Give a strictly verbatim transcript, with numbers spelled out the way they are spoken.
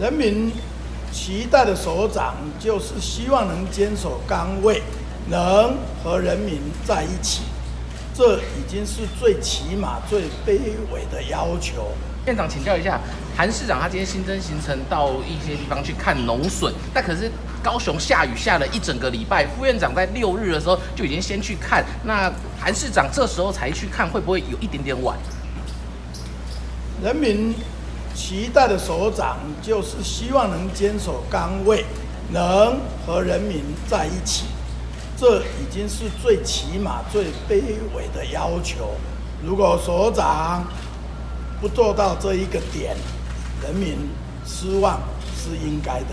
人民期待的首长就是希望能坚守岗位，能和人民在一起，这已经是最起码、最卑微的要求。院长，请教一下，韩市长他今天新增行程到一些地方去看农损，但可是高雄下雨下了一整个礼拜，副院长在六日的时候就已经先去看，那韩市长这时候才去看，会不会有一点点晚？人民期待的首长就是希望能坚守岗位，能和人民在一起，这已经是最起码、最卑微的要求。如果首长不做到这一个点，人民失望是应该的。